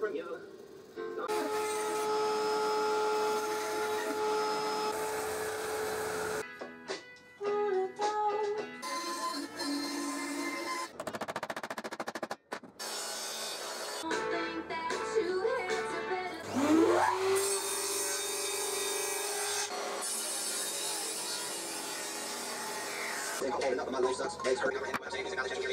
from you. I'm holding up my low socks, legs hurting, I'm my jeans, I gotta check your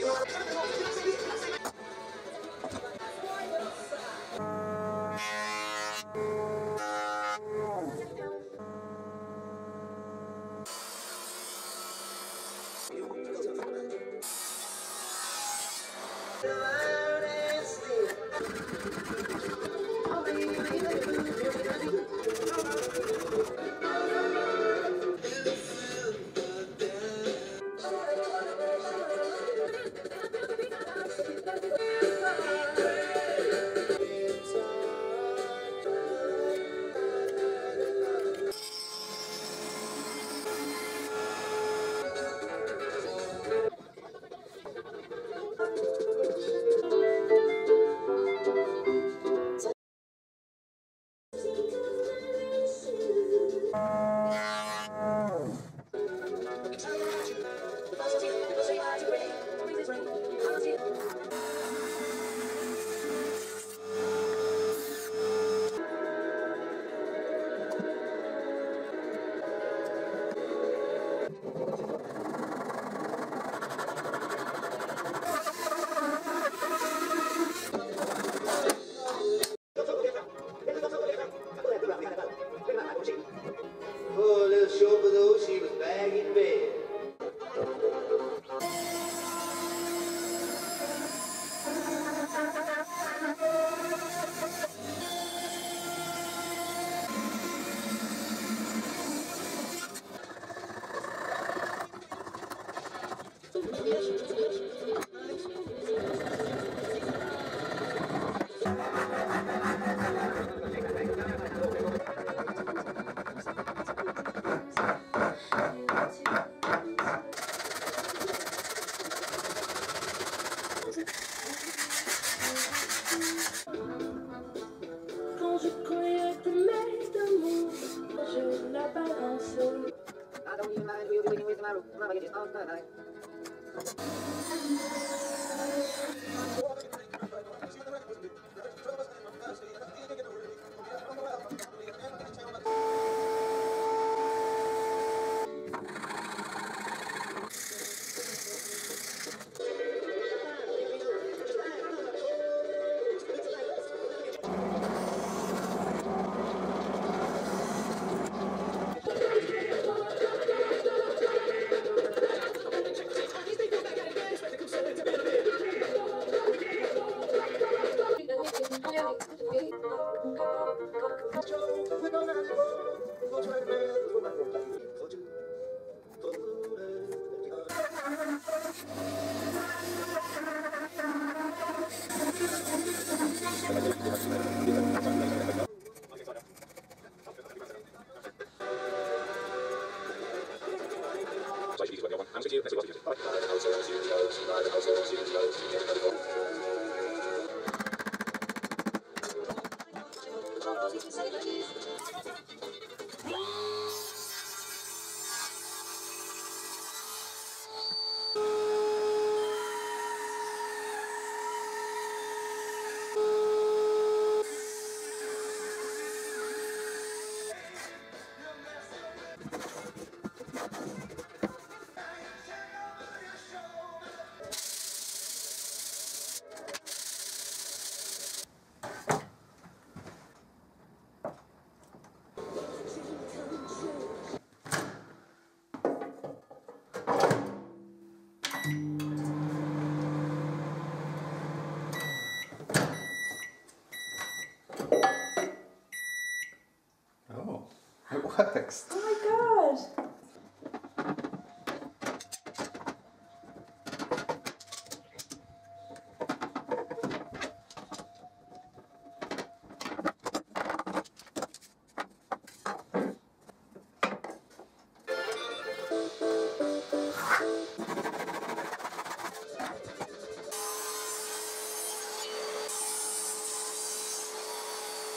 Next. Oh my god!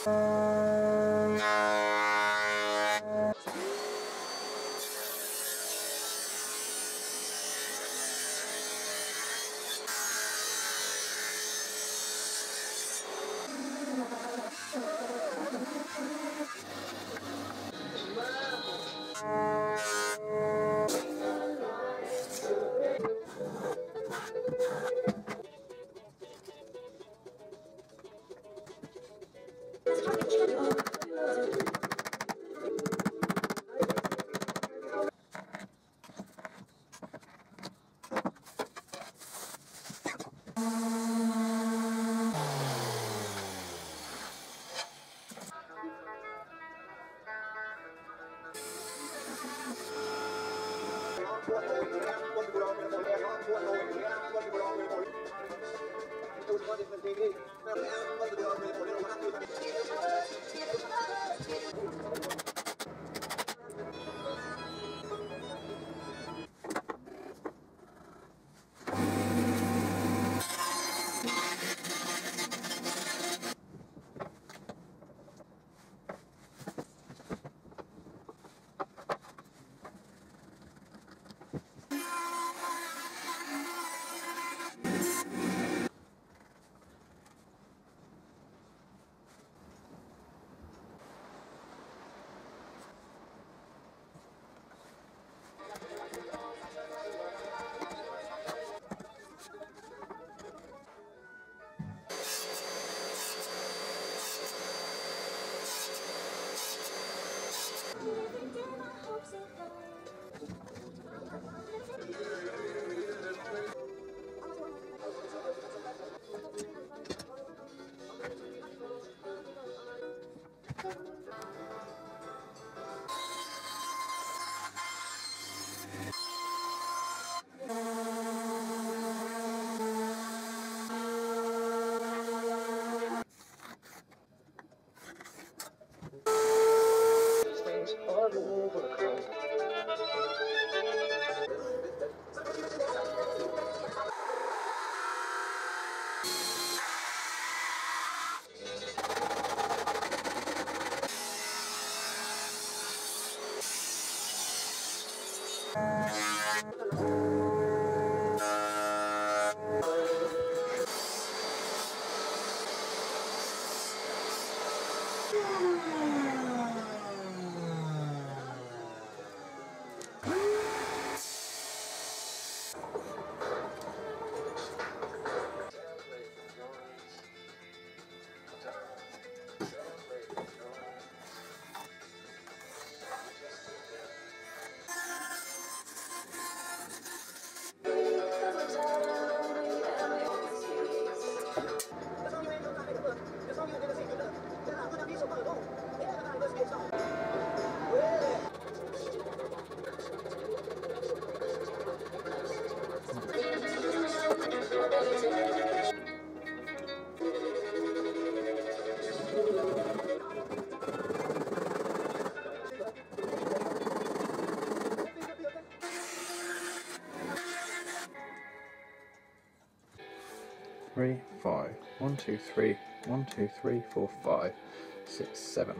3, 5, 1, 2, 3, 1, 2, 3, 4, 5, 6, 7.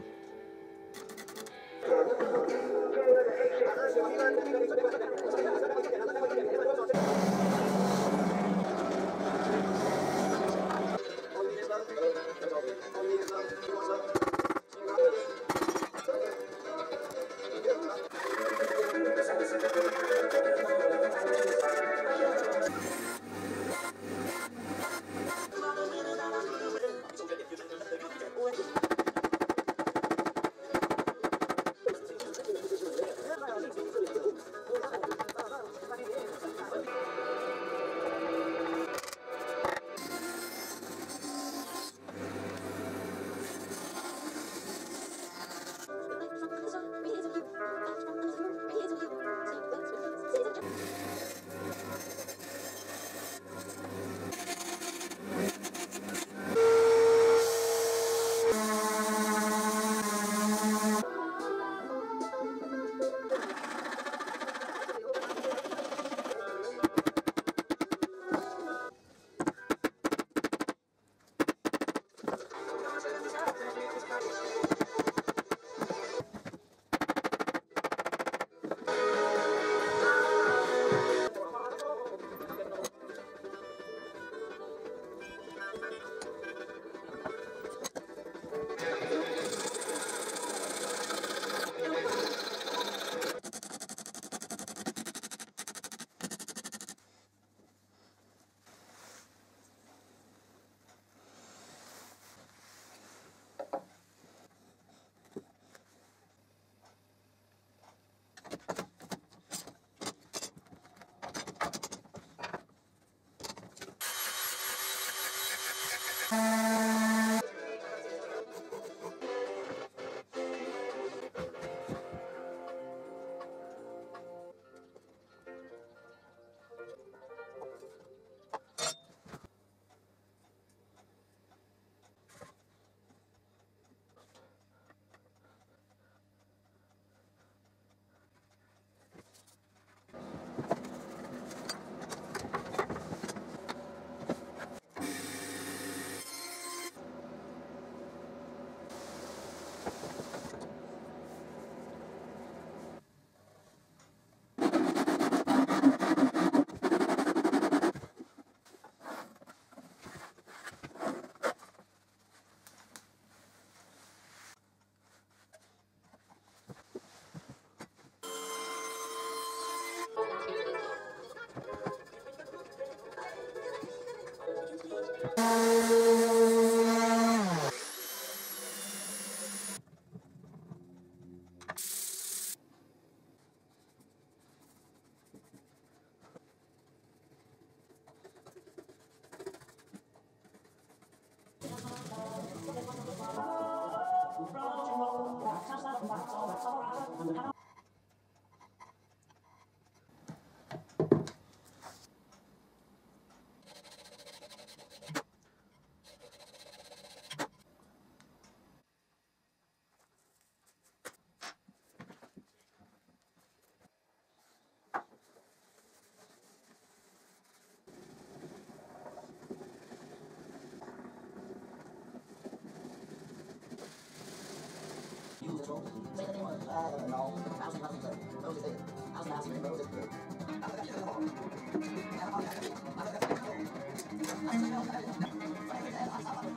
I was